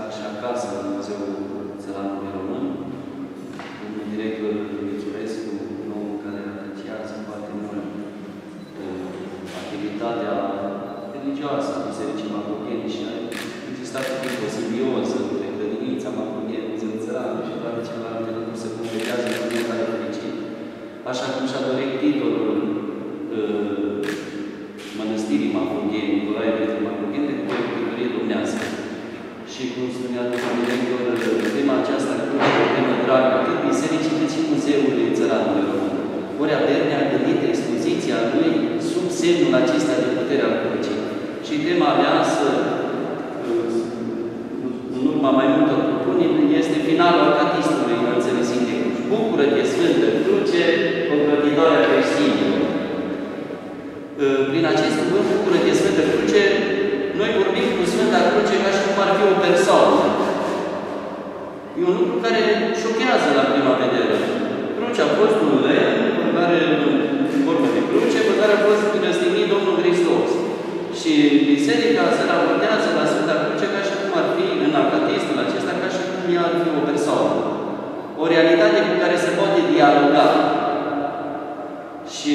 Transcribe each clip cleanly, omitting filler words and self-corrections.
stat și acasă în Muzeul Țăranului Român. Domnul director Miciurescu, un om care apreciază foarte mult activitatea religioasă a Bisericii Mavrogheni și a existat o simbioză între clădinița Mavrogheni, Muzeul Țăranului și toate celelalte lucruri se completează în fiecare fericit. Așa cum și-a dorit titlul Mănăstirii Mavrogheni, Curaie pentru Mavrogheni, de Cuvânturie Dumnezească. Și cum spunea domnul director, tema aceasta este o temă dragă, atât bisericii cât și Muzeului Țăranului Român. Ori Aberne a gândit expoziția lui sub semnul acesta de putere al crucii. Și tema aleasă, în urma mai multor propuneri, este finalul catistului înțelesii de cruci. Bucură-te, Sfântă Cruce, ocrătitoarea creștinilor. Prin acest cuvânt, bucură-te, Sfântă Cruce, noi vorbim cu Sfânta Cruce ca și cum ar fi o persoană. E un lucru care șochează la prima vedere. Crucea a fost un lemn, în formă de cruce, pe care a fost răstignit Domnul Hristos. Și Biserica se raportează la Sfânta Cruce ca și cum ar fi, în acatistul acesta, ca și cum ea ar fi o persoană. O realitate cu care se poate dialoga. Și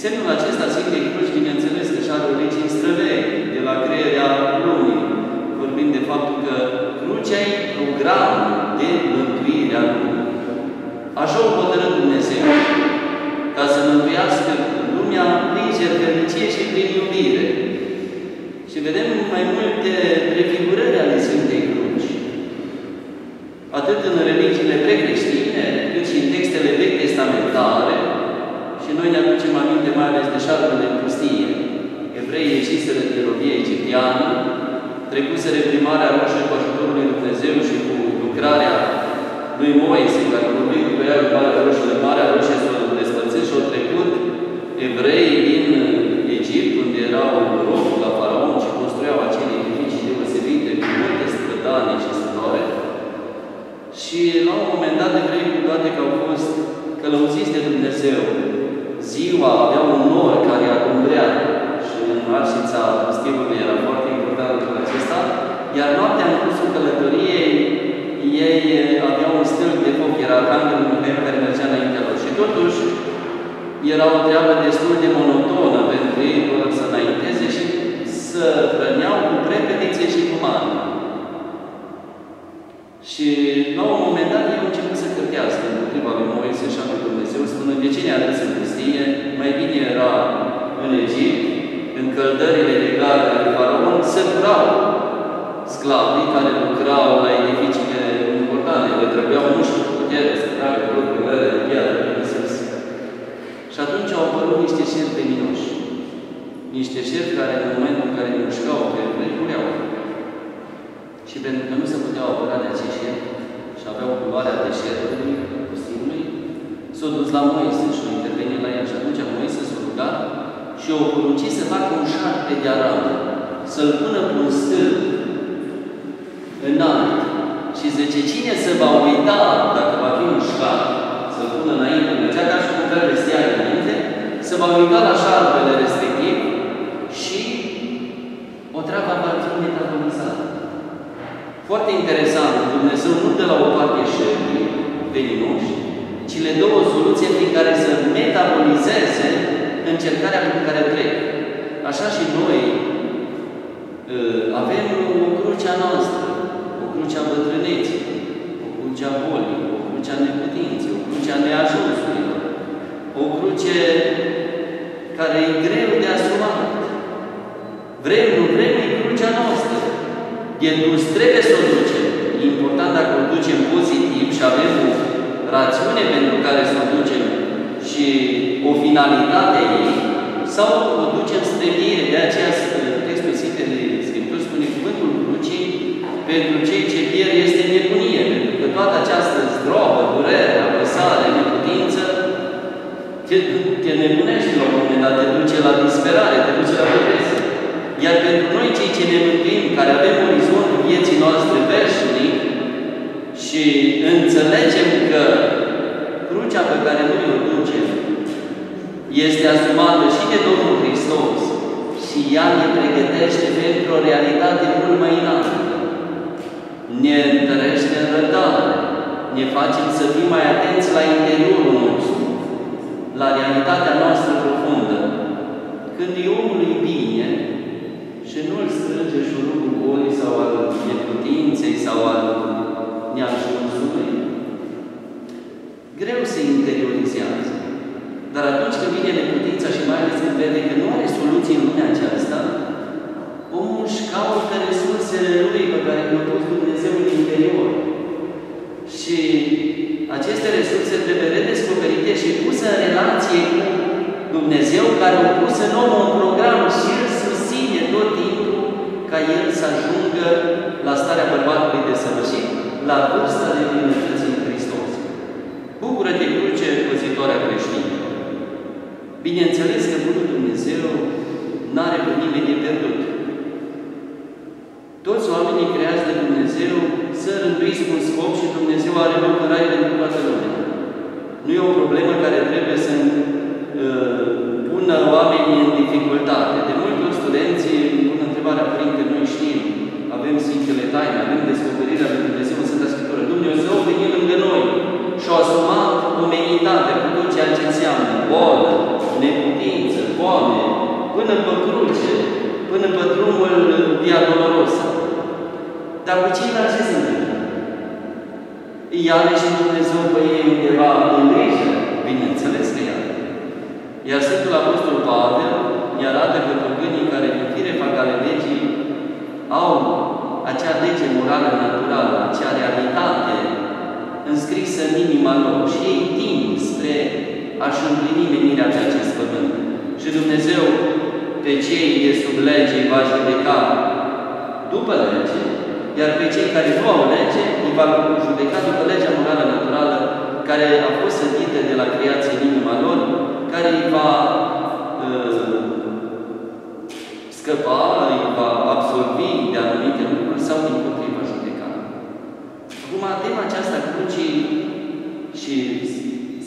semnul acesta Sfintei Cruci, bineînțeles că și-a origini străvechi, de la creierea lumii. Vorbim de faptul că crucea e programul de mântuire a lumii. Așa o hotărât Dumnezeu, ca să mântuiască lumea prin jertfăricie și prin iubire. Și vedem mai multe prefigurări ale Sfintei Cruci. Atât în religiile precreștine, cât și în textele vechi testamentare. Și noi ne aducem aminte mai ales de șarpele în pustie. Evreii ieșiseră din robia egipteană, trecuseră prin Marea Roșie cu ajutorul lui Dumnezeu și cu lucrarea lui Moise, care vorbim cu ea în Marea Roșie, Marea Roșie s-o despărțit și-o trecut evreii din Egipt, unde erau robi la faraon și construiau acele edificii deosebite cu multe strădanii și sudoare. Și la un moment dat evreii, cu toate că au fost călăuziți de Dumnezeu, ziua avea un nor care alumbrea și în arșița stilului era foarte important lucrul acesta, iar noaptea în cursul călătoriei ei aveau un stâlp de foc, era candelul lumea care mergea înaintea lor. Și totuși era o treabă destul de monotonă pentru ei să înainteze și să hrăneau cu repetiție și cu mană. Și la un moment dat ei au început să cârtească împotriva lui Moise și a lui Dumnezeu, spunând, de ce ne-a dus în pustie? Mai bine era în Egipt, în căldările legale ale faraon, se curau sclavii care lucrau la edificiile importante, le trebuiau mușchi cu putere să tragă lucrurile în piatră în sus. Și atunci au apărut niște șerpi veninoși. Niște șerpi care, în momentul în care mușcau, îi cureau. Și pentru că nu se puteau apăra de acești șerpi și aveau culoarea deșertului, pustinului, s-a dus la Moise și a intervenit la el. Și atunci Moise s-a rugat și o porunci să facă un șarpe de aram, să-l pună pe un stâlp înalt. Și zice, cine se va uita, dacă va fi mușcat, să-l pună înainte, mergea ca și cum trebuie să ia înainte, se va uita la șarpele respectiv și o treabă va fi metabolizată. Foarte interesant, Dumnezeu nu dă la o parte șerpii veninoși, ci le dă o soluție prin care să metabolizeze încercarea prin care trec. Așa și noi avem o cruce a noastră, o cruce a bătrâneții, o cruce a bolii, o cruce a neputinței, o cruce a neajunsurilor, o cruce care e greu de asumat. Vrem, nu vrem, e crucea noastră. E dus, trebuie să o ducem. E important dacă o ducem pozitiv și avem o rațiune pentru care să o ducem și o finalitate ei, sau o ducem spre mire. De aceea, textul Sfântului spune cuvântul crucii, pentru cei ce pierd este nebunie, pentru că toată această zdrobă, durere, apăsare, neputință, te nebunești la un moment dat, te duce la disperare, te duce la depresie. Iar pentru noi, cei ce ne mântuim, care avem orizontul vieții noastre veșnic și înțelegem că crucea pe care noi o ducem este asumată și de Domnul Hristos și ea ne pregătește pentru o realitate mult mai înaltă. ne întărește în răbdare, ne face să fim mai atenți la interiorul nostru, la realitatea noastră profundă. Când e omului bine și nu îl strânge șurubul bolii sau al neputinței sau al neajunsului, greu se interiorizează. Dar atunci când vine neputința și mai ales când vede că nu are soluție în lumea aceasta, omul își caută resursele lui pe care le-a pus Dumnezeu în interior. Și aceste resurse trebuie redescoperite și puse în relație cu Dumnezeu, care a pus în om un program și îl susține tot timpul ca el să ajungă la starea bărbatului desăvârșit, la vârsta de plinătății în Hristos. Bucură-te, Cruce, păzitoarea creștinilor! Bineînțeles că Bunul Dumnezeu n-are pe nimeni de pierdut. Toți oamenii creați de Dumnezeu să rânduiți cu un scop și Dumnezeu are loc în rai pentru toată lumea. Nu e o problemă care trebuie să pună oamenii în dificultate. De multe ori studenții îmi pun întrebarea, Părinte, noi știm, avem Sfintele Taine, avem descoperirea lui Dumnezeu în Sfânta Scriptură. Dumnezeu a venit lângă noi și-a asumat omenitatea cu tot ceea ce înseamnă boală, neputință, foame, până pe cruce, până pe drumul Via Dolorosa. Dar cu ceilalți ce se întâmplă? Îi are și Dumnezeu pe ei undeva în grijă? Bineînțeles că îi are. Iar Sfântul Apostol Pavel îi arată că păgânii care din fire fac ale legii au acea lege morală naturală, acea realitate înscrisă în inima lor și ei tind spre a-și împlini menirea ceea ce-s făcând. Și Dumnezeu pe cei de sub lege îi va judeca după lege, iar pe cei care nu au lege îi va judeca după legea morală naturală care a fost sădită de la creație în inima lor, care îi va scăpa, îi va absorbi de anumite lucruri sau din potrivă va judeca. Acum, tema aceasta Crucii și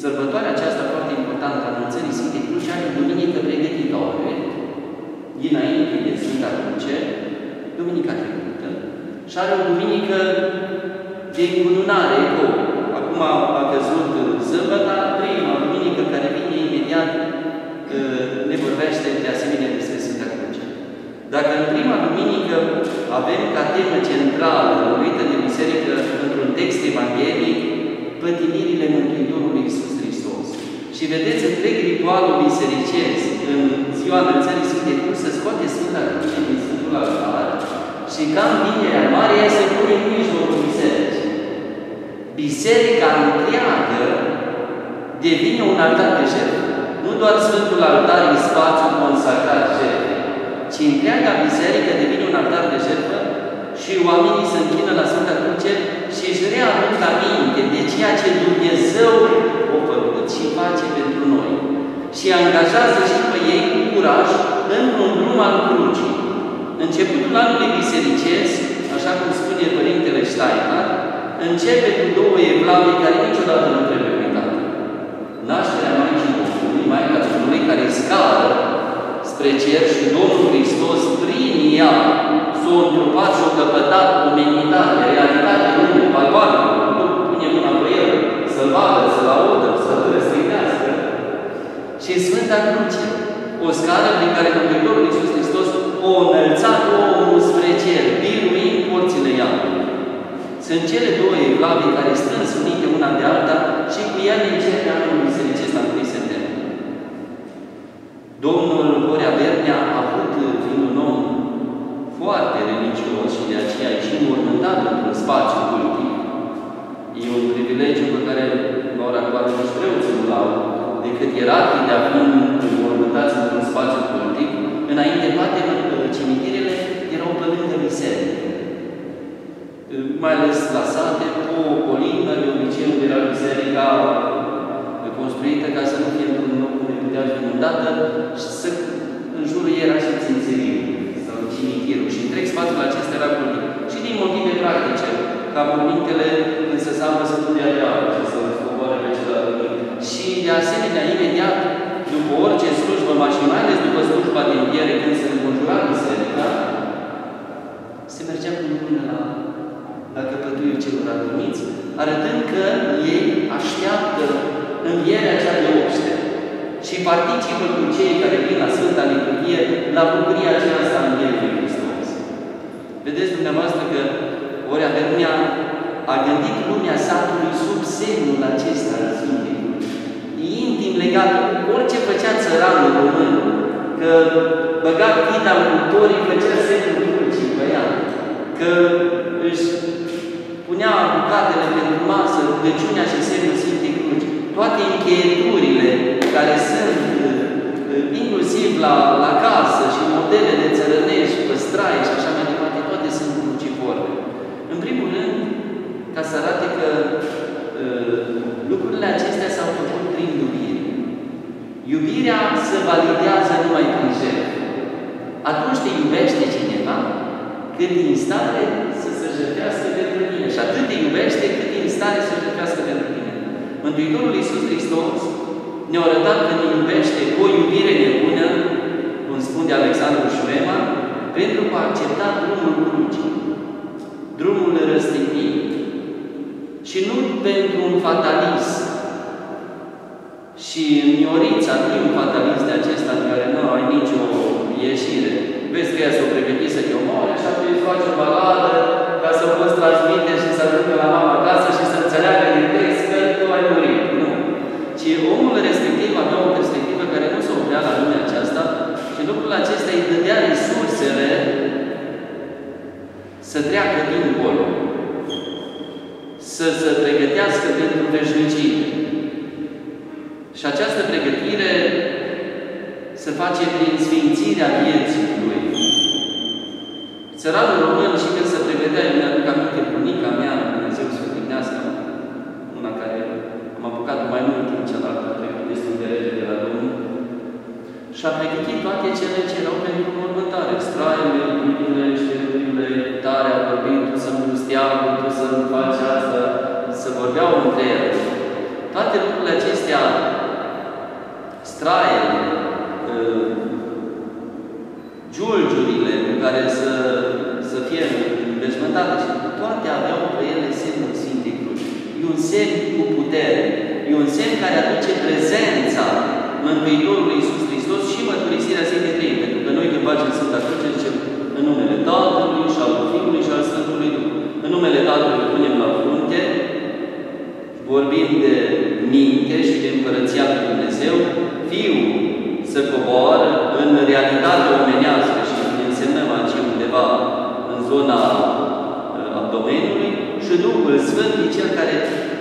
sărbătoarea aceasta foarte importantă a anunțării Sfintei Cruci are duminică pregătitoare dinainte de Sfânta Cruce, duminica trecută, și are o duminică de încununare. Acum a căzut sâmbăta, prima duminică care vine imediat ne vorbește de asemenea despre Sfânta Cruce. Dacă în prima duminică avem ca temă centrală, vorbită de biserică într-un text evanghelic, pătimirile Mântuitorului Iisus Hristos. Și vedeți întreg ritualul bisericesc în ziua Înălțării Sfântei Cruce, se scoate Sfânta Cruce din Sfântul Altar și ca în Vinerea Mare ea se pune în mijlocul bisericii. Biserica întreagă devine un altar de jertfă. Nu doar Sfântul Altar e spațiu consacrat jertfă, ci întreaga biserică devine un altar de jertfă și oamenii se închină la Sfânta Cruce și își readuc aminte de ceea ce Dumnezeu a făcut și face pentru noi. Și angajează și pe ei cu curaj într-un drum al crucii. Începutul anului bisericesc, așa cum spune Părintele Steiner, începe cu două evlavii care niciodată nu trebuie uitate. Nașterea Maicii Domnului, Maica Domnului care scară spre cer și Domnul Hristos prin ea s-a întrupat și-a căpătat omenitatea, realitatea lumii, valoare, pune mâna pe el, să-l vadă, să-l audă, să-l răstignească. Și Sfânta Cruce, o scară prin care Mântuitorul Iisus Hristos o înălțat omul spre cer, biruind porțile iadului. Sunt cele două evlavii care strâns unite una de alta și cu ele începe anul bisericesc la 1 septembrie. Domnul Horea Bernea a avut, fiind un om foarte religios și de aceea e și înmormântat într-un spațiu cultic. E un privilegiu pe care la ora actuală nici preoții nu l-au, decât ierarhii de a fi înmormântați într-un spațiu cultic. Înainte toate cimitirele erau pe lângă biserică. Mai ales la sate, pe o colină, de obicei unde era biserica construită ca să nu fie într-un loc unde putea fi inundată și să, în jurul era și țințăriul sau cimitirul. Și întreg spațiul acesta era cultic. Și din motive practice, ca mormintele când se sambră să nu dea iară și să scoboare pe celălalt. Și de asemenea, imediat, după orice slujbă mașinală, după slujba de înviere, când se înconjura biserica, se mergea cu lumina la la căpătuiul celor anumiți, arătând că ei așteaptă învierea cea de obște și participă cu cei care vin la Sfânta Liturghie la bucuria aceasta a învierii lui Hristos. Vedeți dumneavoastră că ori Avemea a gândit lumea satului sub semnul acesta al zilei. Intim legat, orice făcea țăranul român, că băga pita în cultorii, făcea semnul dulcii pe ea, că își punea bucatele pentru masă, rugăciunea și semnul Sfintei Cruci. Toate încheieturile care sunt, inclusiv la casă și modele de țărănești, păstraie și așa mai departe, toate sunt cruciforme. În primul rând, ca să arate că lucrurile acestea s-au făcut prin iubire. Iubirea se validează numai prin jertfă. Atunci te iubește cineva, cât din stare să se jertfească pentru tine. Și atât te iubește, cât din stare să se jertfească pentru tine. Mântuitorul Iisus Hristos ne-a arătat că ne iubește cu o iubire nebună, cum spune Alexandru Șulema, pentru că a acceptat drumul crucii, drumul răstignirii. Și nu pentru un fatalism. Și în Iorița, nu un fatalism de acesta în care nu ai nicio ieșire. Vezi că ea s-o pregătit să te omoare, așa că îi faci o baladă ca să o poți transmite și să ducă la mama acasă și să înțeleagă din text că tu ai murit. Nu. Ci omul respectiv avea o perspectivă care nu se oprea la lumea aceasta și lucrul acesta îi dădea resursele să treacă dincolo, să se pregătească pentru veșnicie. Și această pregătire se face prin sfințirea vieții lui. Țăranul român, și când se pregătea, eu mi-aduc aminte bunica mea, Dumnezeu să o gândească, una care am apucat mai mult timp cealaltă, destul de repede de la Domnul, și-a pregătit toate cele ce erau pentru mormântare. Straiile, iubirile, știrurile, tarea, vorbind, tu să-mi gustea, tu să-mi faci asta, să vorbeau între ele. Toate lucrurile acestea, straie, giulgiurile cu care să fie înveșmântate, și toate aveau pe ele semnul Sfintei Cruci. E un semn cu putere. E un semn care aduce prezența Mântuitorului Iisus Hristos și mărturisirea Sfintei Treimi. Pentru că noi când facem Sfânta Cruce, zicem în numele Tatălui și al Fiului și al Sfântului Duh. În numele Tatălui punem la frunte, vorbim de minte și de Împărăția lui Dumnezeu, Fiul se coboară în realitatea omenească și ne însemnăm aici undeva în zona abdomenului și Duhul Sfânt e Cel care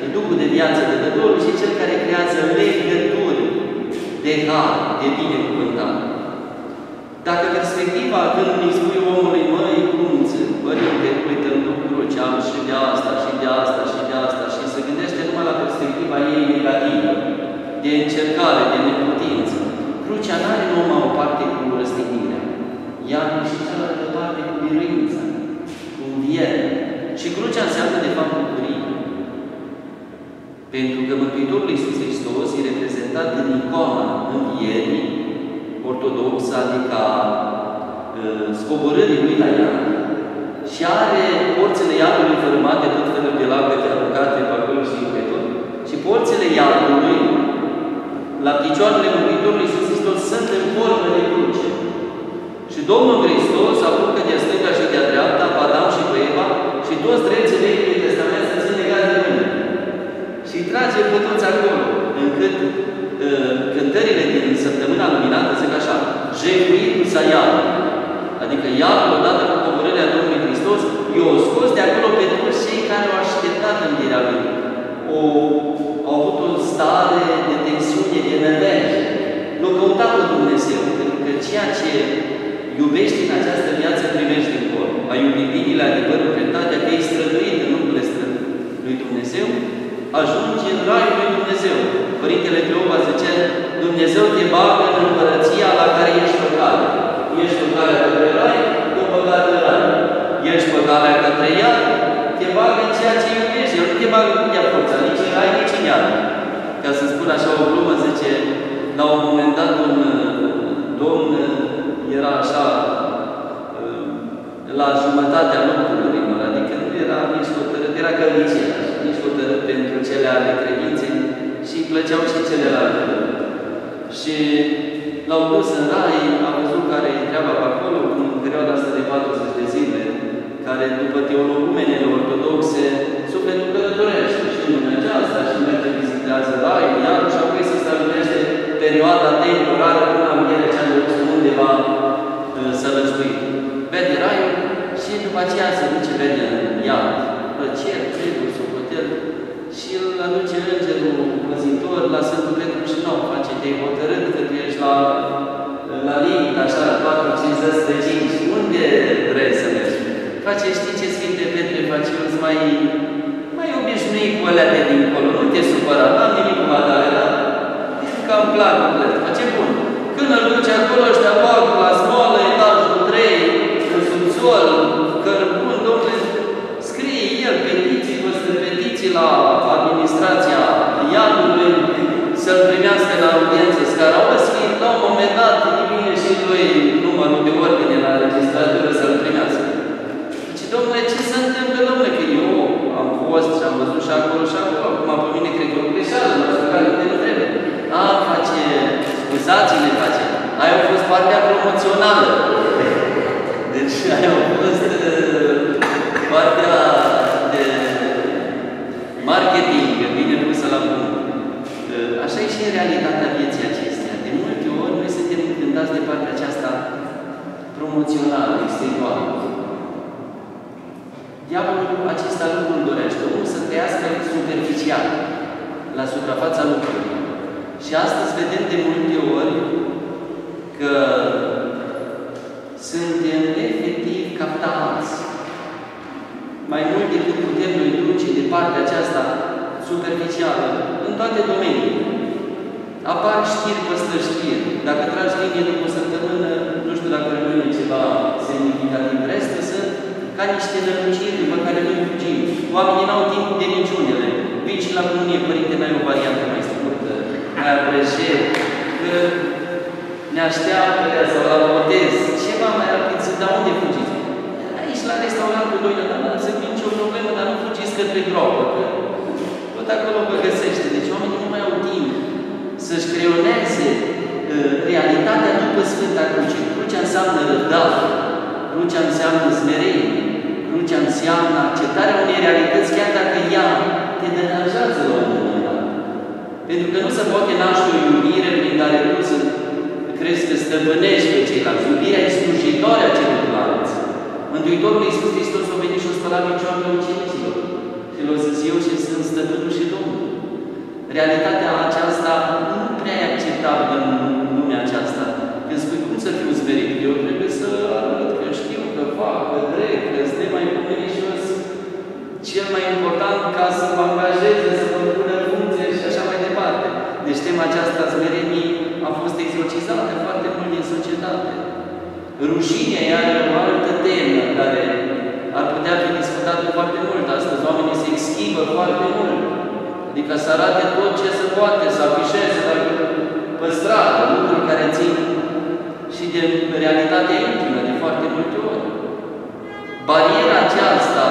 e Duhul de viață de Dătorul și Cel care creează legături de har, de binecuvântare. Dacă perspectiva când îi spui omului, măi, cunță, părinte, uite, îmi bucură ce am și de asta, și de asta, și de asta, și se gândește numai la perspectiva ei negativă, de încercare, de neputință. Crucea nu are numai o parte cu răstignirea. Ea are și cealaltă parte cu biruința, cu înviere. Și crucea înseamnă, de fapt, bucurie. Pentru că Mântuitorul Iisus Hristos e reprezentat în icoana învierii ortodoxă, adică scoborârii lui la ea. Și are porțile iadului formate tot felul de lacăte aruncate pe acolo și pe tot. Și porțile iadului, la picioarele Mântuitorului Iisus Hristos, sunt în formă de cruce. Și Domnul Hristos aruncă de-a stânga și de-a dreapta, pe Adam și pe Eva, și toți drepții Vechiului Testament sunt legate de mine. Și îi trage pe toți acolo, încât cântările din Săptămâna Luminată zic așa: jefuitul s-a iarul. Adică iarul, odată cu coborârea Domnului Hristos, i-a scos de acolo pe toți cei care au așteptat învierea Lui. Au avut o stare de tensiune, de nădejde. L-a căutat pe Dumnezeu, pentru că ceea ce iubești în această viață primești din cor. Ai iubit binile, adevărul, dreptatea, te-ai străduit în lucrurile lui Dumnezeu, ajungi în Raiul lui Dumnezeu. Părintele Cleopa zice: Dumnezeu te bagă în Împărăția la care ești păcat. Ești pe calea către Rai, nu păcat de Rai. Ești pe calea către Iar, te bagă în ceea ce iubești. El nu te bagă în ea forța, nici în Rai, nici în Iar. Ca să spun așa o glumă, zice, la un moment dat un domn era așa la jumătatea locului, adică nu era nici tot religiei, nici hotărât pentru cele ale credinței și îi plăceau și celelalte. Și l-au dus în rai, a văzut care e treaba pe acolo, în perioada asta de 40 de zile, care după teologumenele ortodoxe, sufletul călătorește și merge asta și merge, vizitează rai, iar și apoi se stabilește perioada temporară până la mine cea de undeva sălăștuit. Vede raiul și după aceea se duce vede în iad, plăceri, treburi, socoteli și îl aduce Îngerul Păzitor la Sfântul Petru și nou, face de hotărât că tu ești la limit, așa, la 4-5 unde vrei să mergi? Face, știi ce Sfinte Petre face, eu îți mai obișnui cu alea de dincolo, nu te supăra, n-am nimic cu adalea, că îmi plac, face bun. Când îl duce acolo, ăștia fac la smoală, etajul 3, în subsol, cărbun, domnule, scrie el petiții, păstră petiții la administrația iadului, să-l primească la audiență scara. O Sfânt, la un moment dat, vine și lui numărul de ordine la registratură să-l primească. Deci, domnule, ce se întâmplă, domnule? Că eu am fost și am văzut și acolo și acolo, acum pe mine cred că o greșeală, nu știu care nu trebuie. A, face, scuzați-le, face. Aia a fost partea promoțională. Deci, aia a fost partea de marketing, bine pusă la punct. Așa e și în realitatea vieții acestea. De multe ori, noi suntem gândați de partea aceasta promoțională, exterioară. Diavolul acesta lucru îl dorește. Omul să trăiască superficial, la suprafața lucrurilor. Și astăzi vedem de multe ori că suntem efectiv captați mai mult decât putem noi duce de partea aceasta superficială, în toate domeniile. Apar știri peste știri. Dacă tragi linie după o săptămână, nu știu dacă rămâne ceva semnificativ. Restul sunt ca niște năluciri pe care noi fugim. Oamenii n-au timp de niciunele. Vin și la comunie, părinte, n-ai o variantă mai scurtă, mai apreșe, că ne așteaptă sau la botez. Ceva mai rapid sunt, dar unde fugiți? Aici, la restaurantul lui, dar nu se nicio problemă, dar nu fugiți către groapă. Tot acolo vă găsește. Deci oamenii nu mai au timp să-și creioneze realitatea după Sfânta Cruce. Crucea înseamnă răbdare, crucea înseamnă smerenie, crucea înseamnă acceptarea unei realități, chiar dacă ea te deranjează la un moment dat. Pentru că nu se poate naște o iubire prin care tu să crezi că stăpânești pe ceilalți. Iubirea e slujitoare a celorlalți. Mântuitorul Iisus Hristos a venit și a spălat picioarele ucenicilor. El o zis, eu și sunt stăpânul și Domnul. Realitatea aceasta nu prea e acceptabilă în lumea aceasta. Când spui, cum să fiu smerit? Eu trebuie să arăt că știu, că fac, că trec, că sunt mai pomenit și eu sunt cel mai important ca să mă angajeze, să mă pună în funcție și așa mai departe. Deci tema aceasta smerenie a fost exorcizată foarte mult din societate. Rușinea iară o altă temă care ar putea fi discutată foarte mult astăzi. Oamenii se exchibă foarte mult. Adică să arate tot ce se poate, să afișeze, dacă păstrate lucruri care țin și de realitatea intimă, de foarte multe ori. Bariera aceasta,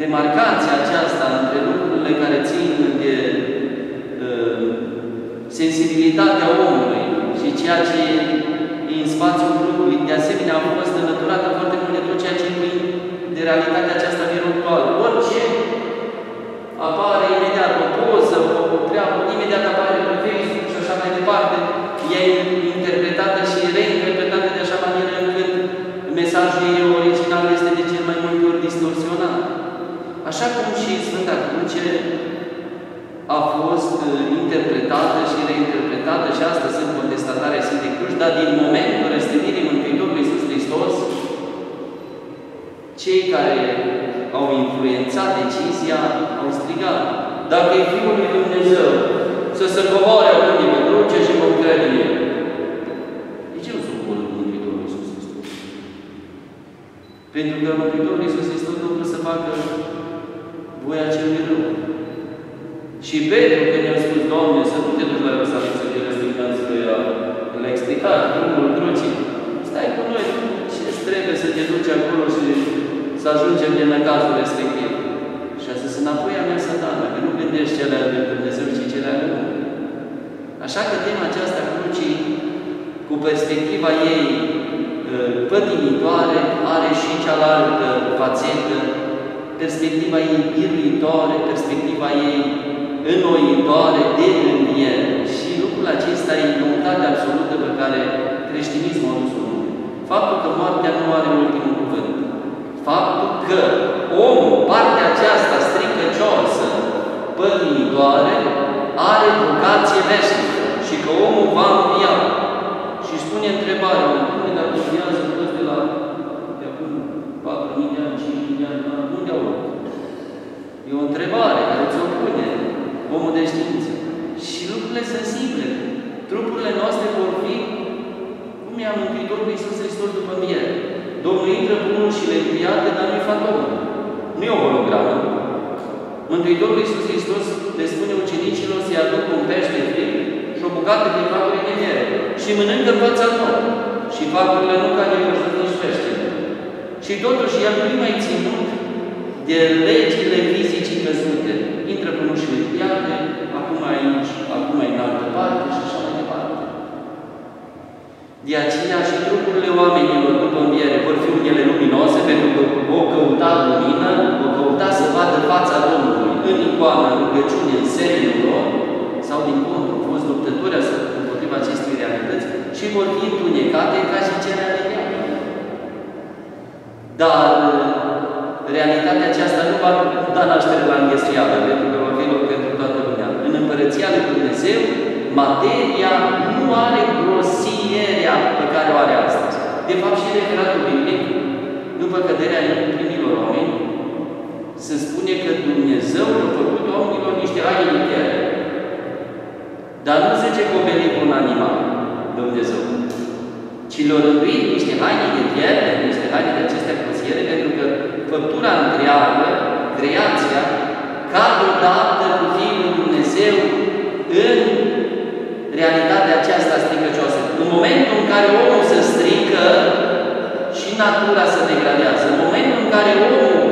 demarcația aceasta între lucrurile care țin de sensibilitatea omului și ceea ce e în spațiul grupului, de asemenea, a fost înlăturată foarte mult de tot ceea ce e de realitatea aceasta virtuală. Orice apare imediat o poză, o treabă, imediat apare pe Facebook și așa mai departe, ea e interpretată și reinterpretată de așa manieră încât mesajul ei original este de cel mai multe ori distorsionat. Așa cum și Sfânta Cruce a fost interpretată și reinterpretată și asta sunt contestatarea Sfântei Cruci, dar din momentul răstignirii Mântuitorului Iisus Hristos, cei care au influențat decizia, au strigat. Dacă e Fiul lui Dumnezeu, să se coboare acum din cruce și vom crede în El. De ce nu se coboară Mântuitorul Iisus Hristos? Pentru că Mântuitorul Iisus Hristos nu vrea să facă voia celui rău. Și Petru, când i-a spus, Doamne, să nu te duci la Ierusalim, să te răstignați pe ea, l-a explicat, drumul crucii. Stai cu noi, ce trebuie să te duci acolo și să să ajungem din cazul respectiv. Și a zis, înapoi a mea, Satană, că nu gândești cele ale Dumnezeu, ci cele ale lumii. Așa că tema aceasta crucii, cu perspectiva ei pătimitoare, are și cealaltă pațientă, perspectiva ei biruitoare, perspectiva ei înnoitoare de înviere. Și lucrul acesta e noutatea absolută pe care creștinismul a dus-o. Faptul că moartea nu are ultimul cuvânt. Faptul că omul, partea aceasta stricăcioasă, pătimitoare, are vocație veșnică și că omul va învia. Și spune întrebarea, unde a înviază toți de la de acum 4.000 de ani, 5.000 de ani, unde au luat? E o întrebare care ți-o pune omul de știință. Și lucrurile sunt simple. Trupurile noastre vor fi cum i-a Mântuitorul Iisus Hristos după înviere. Domnul intră cu ușile înviate, dar nu-i fantomă. Nu e o hologramă. Mântuitorul Iisus Hristos le spune ucenicilor să-i aducă un pește frig și o bucată din facurile de miere. Și mănâncă fața lor. Și facurile nu care i-au văzut nici pește. Și totuși, ea nu-i mai ținut de legile fizicii căzute. Intră cu ușile înviate, acum aici, acum în altă parte și așa mai departe. De aceea și trupurile oamenilor după înviere vor fi unele luminoase, pentru că o căuta lumină, o căuta să vadă fața Domnului în icoană, în rugăciune, în serenul lor, sau din contră, au fost luptători împotriva acestei realități și vor fi întunecate ca și cele ale diavolului. Dar realitatea aceasta nu va da naștere la înghesuială, pentru că va fi loc pentru toată lumea. În Împărăția lui Dumnezeu, materia nu are grosierea pe care o are astăzi. De fapt, și referatul biblic, după căderea primilor oameni, se spune că Dumnezeu a făcut oamenilor niște ai încheiere. Dar nu zice că o venit un animal, Dumnezeu, ci le-a rânduit niște haine de piele, niște haine de acestea grosiere, pentru că făptura întreagă, creația, cade odată cu Fiul Dumnezeu în realitatea aceasta stricăcioasă. În momentul în care omul se strică și natura se degradează, în momentul în care omul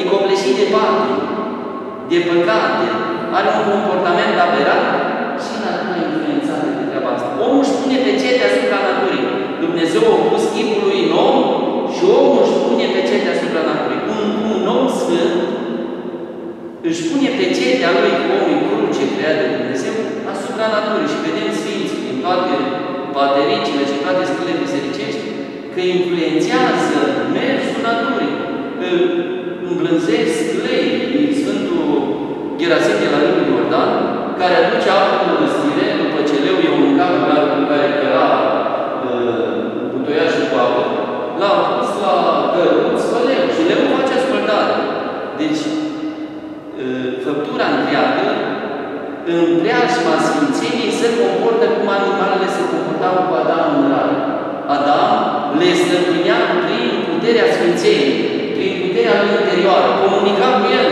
e copleșit de patimi, de păcate, are un comportament aberat și natura e influențată de treaba asta. Omul își pune pecetea asupra naturii. Dumnezeu a pus chipul lui în om și omul își pune pecetea asupra naturii. Un om sfânt își pune pecetea lui omului cruce creat de Dumnezeu asupra naturii. Și vedem Sfinții din toate patericile și toate scrierile bisericești că influențează mersul naturii. Îmblânzesc lei din Sfântul Gerasim de la râul Iordan, care aduce apă în răsire, după ce leu e un cap în care căra butoiașul cu apă, l-a pus la căruț pe leu și leu face ascultare. Deci, făptura întreagă, în preajma Sfințeniei, se comportă cum animalele se comportau cu Adam în rai. Adam le stăpânea prin puterea Sfințeniei, prin puterea lui interioară. Comunica cu el.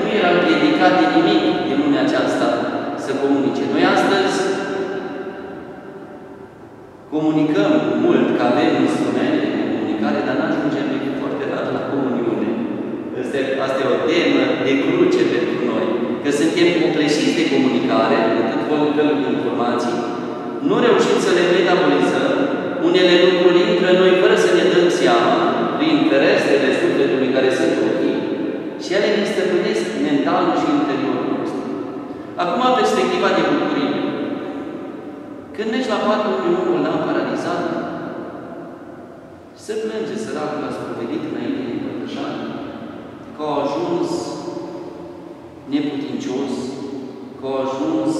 Nu era împiedicat de nimic din lumea aceasta să comunice. Noi astăzi comunicăm mult, că avem instrumente de comunicare, dar nu ajungem decât foarte rar la comuniune. Asta e o temă de cruce pentru noi. Că suntem copleșiți de comunicare, atât volumul de informații, nu reușim să le metabolizăm, unele lucruri intră noi fără să ne dăm seama, prin interesele sufletului care sunt ochii, și ele ne stăpânesc mentalul și interiorul nostru. Acum, perspectiva de bucurie. Când mergi la patul unui omul la paralizat, se plânge săracul la spovedit înainte de împărtășanie, că au ajuns neputincios, că au ajuns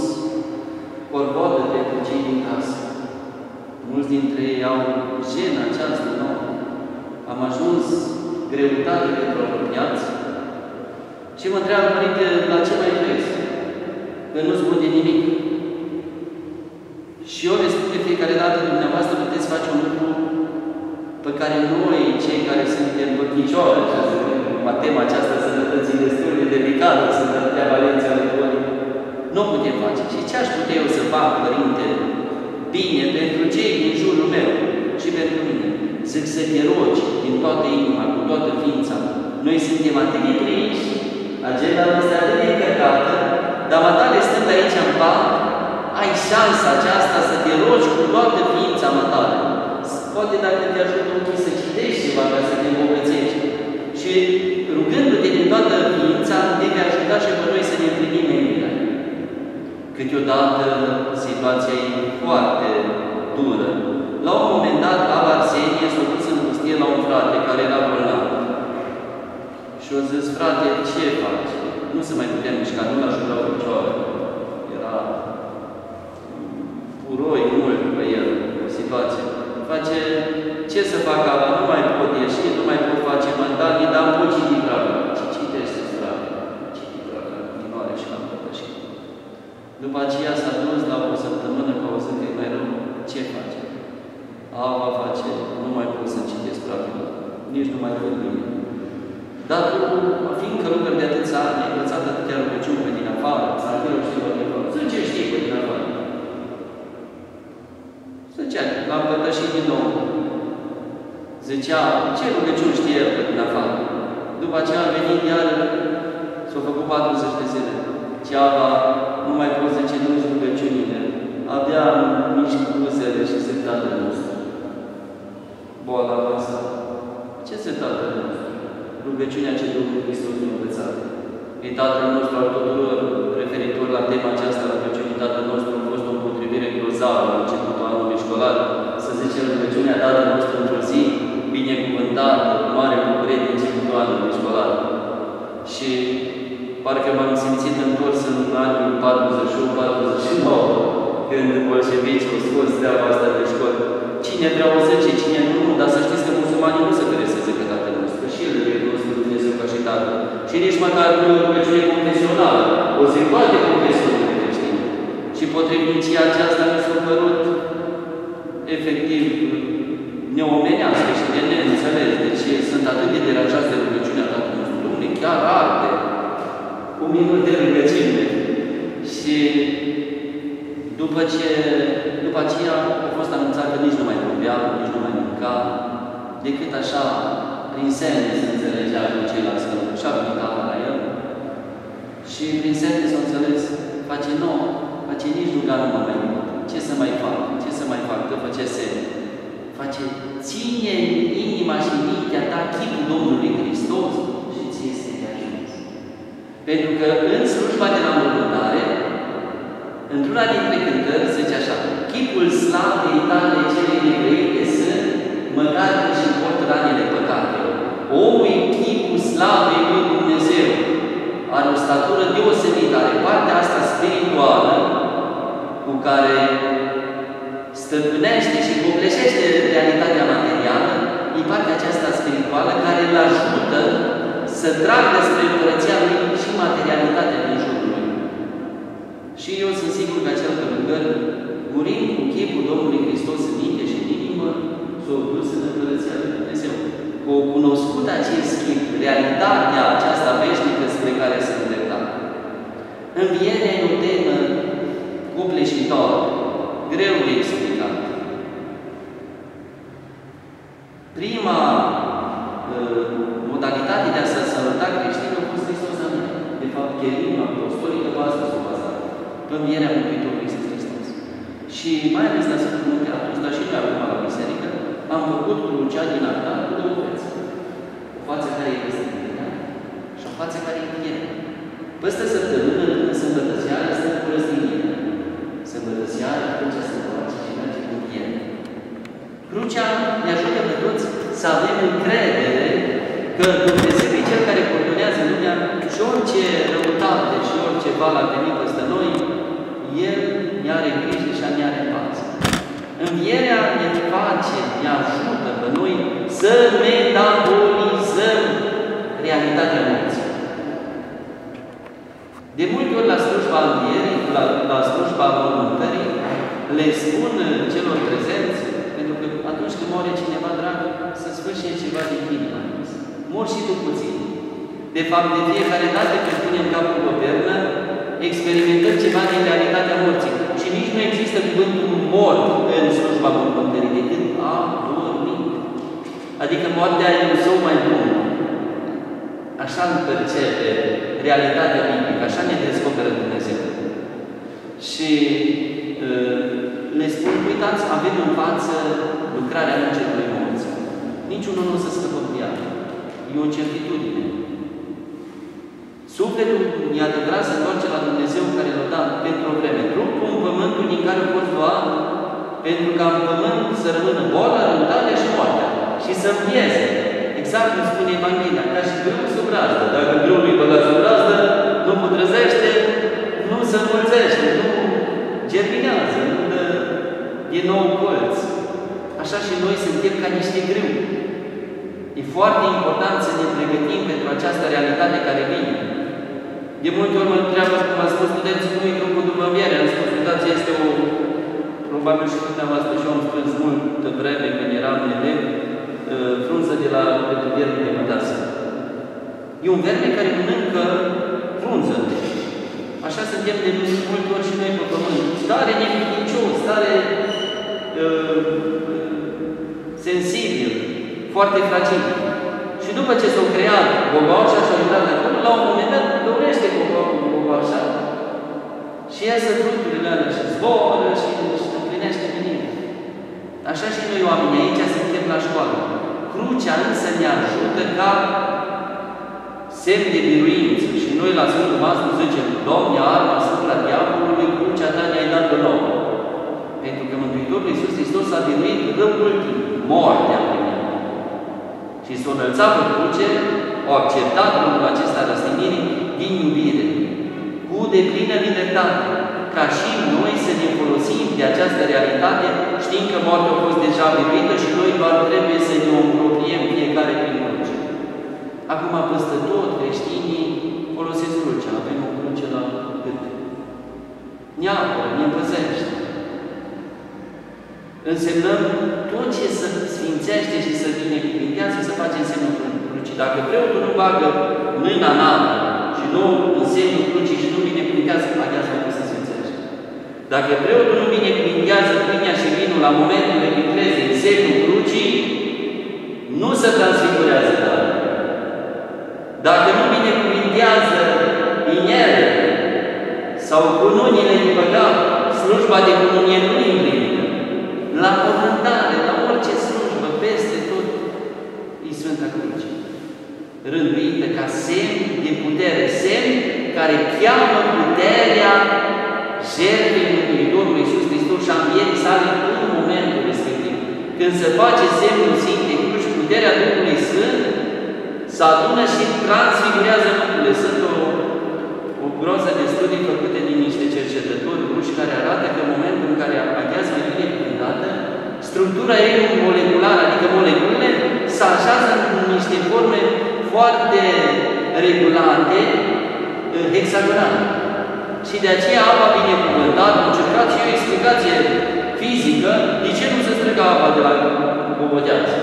corboadă pentru cei din casă. Mulți dintre ei au jena aceasta nouă. Am ajuns greutate pentru apropiați și mă întreabă, Părinte, la ce mai crezi? Că nu spune nimic. Și eu le spun de fiecare dată, dumneavoastră puteți face un lucru pe care noi, cei care suntem părnicioare, tema aceasta sănătății destul de delicată, sănătatea valenței alcoolii, nu putem face. Și ce aș putea eu să fac, Părinte, bine pentru cei din jurul meu și pentru mine? Zic să te rogi din toată inima, cu toată ființa, Noi suntem atât de prinși, agenda este atât de încărcată, dar matale stând aici în pat, ai șansa aceasta să te rogi cu toată ființa matale. Poate dacă te ajută un pic să citești ceva ca să te îmbogățești. Și rugându-te din toată ființa, te vei ajuta și pe noi să ne împlinim menirea. Câteodată situația e foarte dură. La un moment dat, Ava Arsenie s-a dus în pustie la un frate care era bolnav. Și a zis, frate, ce faci? Nu se mai putea mișca, nu l-a ajutat la picioare. Era uroi mult pe el, o situație. Face, ce să fac, Ava? Nu mai pot ieși, nu mai pot face mandanii, dar nu pot citi dragă. Și citește, dragă. Citi dragă, din oare și la părășit. După aceea s-a dus la o săptămână, ca o să fie mai rău. Ce face? Ava face, nu mai pot să citesc practic, nici nu mai pot nimic. Dar fiindcă lucruri de atâția ani, ai învățat atâtea rugăciuni pe din afară, să ce știi pe din afară? Zicea, l-am părtășit din nou. Zicea, ce rugăciuni știe el pe din afară? După aceea a venit iar, s-au făcut 40 de zile. Zicea, Ava, nu mai pot zice nici rugăciunile, abia mici buzele și se dată nostru. Boala noastră. Ce se Tatăl nostru? Rugăciunea ce Domnul Hristos ne-a învățat. E Tatăl nostru al tuturor, referitor la tema aceasta, rugăciunii Tatăl nostru, a fost o împotrivire grozavă la începutul anului școlar. Să zicem rugăciunea Tatăl nostru într-o zi, binecuvântată, mare bucurie din începutul anului școlar. Și parcă m-am simțit întors în anul 41-49, când bolșevici au scos treaba asta de școală. Cine vrea o zece, cine nu, dar să știți că musulmanii nu se interesează că Tatăl nostru. Și El e nostru Dumnezeu ca și Tatăl. Și nici măcar nu e o rugăciune confesională. O zi toate confesiunile creștine. Și potrivnicia aceasta mi s-a părut efectiv neomenească și de neînțeles. Deci sunt atât de deranjați de rugăciunea Tatăl nostru. Dom'le, chiar arde. Un minut de rugăciune. Și după aceea a fost anunțat că nici nu mai vorbea, nici nu mai mânca, decât așa, prin semne se înțelegea cu ceilalți că și-a vincat la el. Și prin semne s-a înțeles, face nou, face nici ruga nu mă mai mult. Ce să mai fac? Ce să mai fac? Că face semne. Face, ține inima și mintea ta chipul Domnului Hristos și ție să te ajungi. Pentru că în slujba de la înmormântare, într-una dintre cântări, zice așa, chipul slavei tale cele negrăite sunt, măcar și port ranele păcatelor. Omul e chipul slavei lui Dumnezeu. Are o statură deosebită, are partea asta spirituală cu care stăpânește și copleșește realitatea materială, e partea aceasta spirituală care îl ajută să tragă spre Împărăția Lui și materialitatea din jurul Lui. Și eu sunt sigur că acel călugăr, murind cu chipul Domnului Hristos în minte și în inimă, s-au dus în Împărăția Lui Dumnezeu. Că au cunoscut acest schimb, realitatea aceasta veșnică spre care se îndrepta. Învierea e o temă copleșitoare, greu de explicat. Prima modalitate de a se sănăta creștină a fost Hristos în mine. De fapt, chelima apostolică bază s-a bazat. Învierea Mântuitorului Iisus Hristos. Și mai ales la Sfântul Gerasim, dar și noi acum la Biserică, am făcut crucea din altar cu două fețe. O față care e păstărirea și o față care e învierea. Peste săptămână, când se îmbătăseară, se împărăstigire. Se îmbătăseară, crucea se împărăță și merge cu învierea. Crucea ne ajută pe toți să avem încredere că Dumnezeu e Cel care coordonează lumea și orice răutate și orice val a venit peste noi, El ne-are grijă și ne-are pață. Învierea ne face, ne ajută pe noi să metabolizăm realitatea morții. De multe ori la slujba învierii, la slujba mormântării, le spun celor prezenți, pentru că atunci când moare cineva drag, să sfârșie ceva din tine. Mor și tu puțin. De fapt, de fiecare dată când punem capul pe pernă, experimentăm ceva din realitatea morții. Și nici nu există cuvântul mort în slujba mormântării, decât a dormit. Adică moartea e un zău mai bun. Așa îl percepe realitatea biblică, așa ne descoperă Dumnezeu. Și le spun, uitați, avem în față lucrarea Îngerului Morții. Niciunul nu se scăpă cu ea. E o certitudine. Sufletul, e adevărat, se întoarce la Dumnezeu care l-a dat pentru o vreme. Trupul în pământul din care o poți lua, pentru ca în pământ să rămână boala, răutatea și moartea. Și să învieze. Exact cum spune Evanghelia, ca și grâul sub brazdă. Dacă grâul îi băga sub brazdă, nu putrăzește, nu se înmulțește, nu germinează, nu dă din nou colți. Așa și noi suntem ca niște grâuri. E foarte important să ne pregătim pentru această realitate care vine. De multe ori mă întreabă, cum a spus studenții, nu-i trupul după viere. Am spus, uitați, este o... Probabil și dumneavoastră și eu am strâns multă vreme când eram elev, frunză de la verme de mătasă. E un verme care mănâncă frunză. Așa suntem de multe ori și noi pe pământ. Stare nevinicioasă, stare sensibil, foarte fragil. Și după ce s-au creat bobaoșa și ajutat acolo, la un moment dat dorește bobaoșa. Și iasă fructurile alea și zboară și împlinește menirea. Așa și noi oamenii aici suntem la școală. Crucea însă ne ajută ca semn de biruință. Și noi la Sfântul Vaslu zicem, Doamne, arma asupra diavolului, crucea ta ne-ai dat de nou. Pentru că Mântuitorul Iisus Hristos a biruit răul timp, moartea primit. Și s-a înălțat pe cruce, o acceptat pentru acesta răstignire din iubire, cu deplină libertate, ca și noi să ne folosim de această realitate, știind că moartea a fost deja biruită și noi doar trebuie să ne apropiem fiecare prin cruce. Acum, peste tot, creștinii folosesc crucea. Avem o cruce la gât. Ne apără, ne păzește. Însemnăm tot ce se sfințește și se binecuvintează să facem semnul crucii. Dacă preotul nu bagă mâna în apă și nu în semnul crucii și nu binecuvintează, aceasta nu se sfințește. Dacă preotul nu binecuvintează pâinea și vinul la momentul de litreze în semnul crucii, nu se transfigurează dar. Dacă nu binecuvintează binele sau cununile din păcat, slujba de cununie nu e împlinită. La comandare, la orice slujbă, peste tot, e Sfânta Cruce. Rânduită ca semn de putere, semn care cheamă puterea jertfei Mântuitorului Iisus Hristos și a învierii sale în momentul respectiv. Când se face semnul Sfintei Cruci, puterea Duhului Sfânt se adună și transfigurează lucrurile. Sunt o groază de studii făcute din niște cercetători ruși care arată că în momentul în care aghează mai bine cuvântată, structura ei moleculară, adică moleculele, se așează în niște forme foarte regulate, hexagonale. Și de aceea apa binecuvântată, încercați și o explicație fizică, de ce nu se străgă apa de la bobodeață.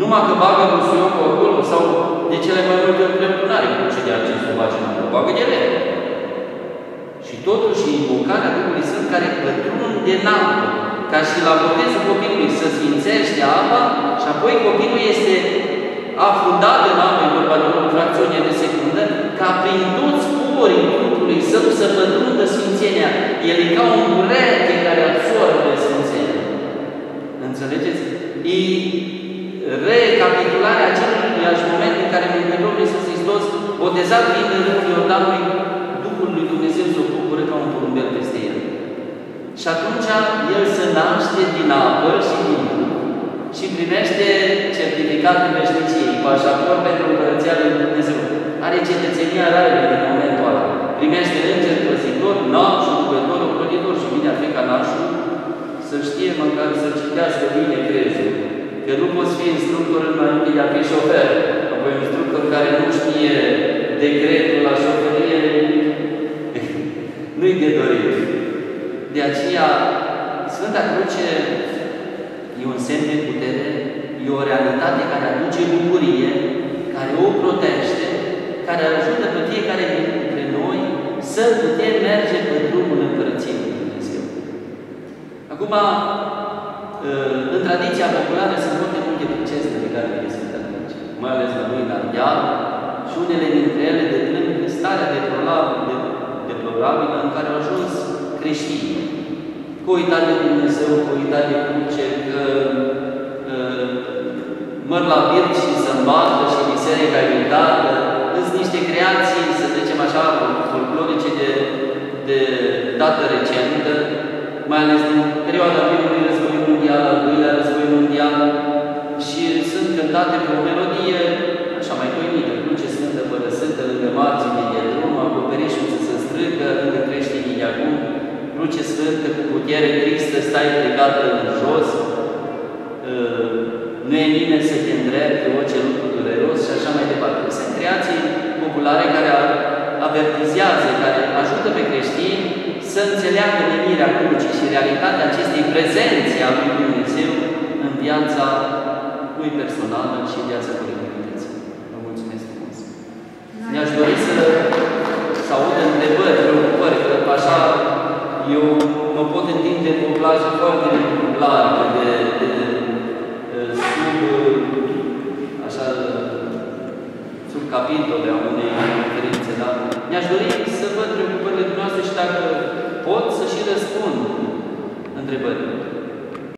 Numai că bagă un suiocul acolo, sau de cele mai multe împreunare cu ce de acest subacinat, o bagă de lege. Și totuși e invocarea Duhului Sfânt care pătrunde în apă, ca și la botezul copilului să sfințește apa și apoi copilul este afundat în apă, în urmă de o fracțiune de secundă, ca prin toți porii trupului său să pătrundă sfințenia. El e ca un burete care absorbe sfințenia. Înțelegeți? E recapitularea acelui moment în care Mântuitorul Iisus Hristos, botezat fiind în râul Iordanului, Duhul lui Dumnezeu se bucură ca un porumbel peste el. Și atunci el se naște din apă și din Duh și primește certificatul veșniciei, pașaport pentru Împărăția lui Dumnezeu. Are cetățenia raiului din momentul ăla. Primește înger păzitor, nașul, jucător, ocolitor și bine ar fi ca nașul să știe măcar să citească bine crezul. Că nu poți fi instructor înainte de a fi șofer. Apoi un instructor care nu știe decretul la șoferie nu-i de dorit. De aceea, Sfânta Cruce e un semn de putere, e o realitate care aduce bucurie, care o protește, care ajută pe fiecare dintre noi să putem merge pe drumul Împărăției lui Dumnezeu. Acum, în tradiția populară sunt foarte multe procese legate de Sfânta Cruce, mai ales la noi, la iar, și unele dintre ele deplâng starea deplorabilă în care au ajuns creștinii. Cu o uitare de Dumnezeu, cu o uitare de cruce, că măr la birt și sâmbată și biserica iubitată, sunt niște creații, să zicem așa, folclorice de dată recentă, mai ales din perioada Primului Război Mondial, al Doilea Război Mondial, și sunt cântate pe o melodie așa mai poimită, Cruce Sfântă fără Sfântă, lângă marginii de drum, acoperișul ce se strângă, lângă creștinii de acum, Cruce Sfântă cu putere tristă, stai plecată în jos, nu e nimeni să te îndrepte, orice lucru dureros și așa mai departe. Sunt creații populare care avertizează, care ajută pe creștini să înțeleagă menirea crucii și realitatea acestei prezențe a lui Dumnezeu în viața lui personală și în viața comunității. Vă mulțumesc frumos! Mi-aș dori să aud întrebări, preocupări, că așa eu mă pot întinde cu o plajă foarte largă sub capitole a unei conferințe, dar mi-aș dori să văd preocupările dumneavoastră și dacă pot să și răspund întrebările.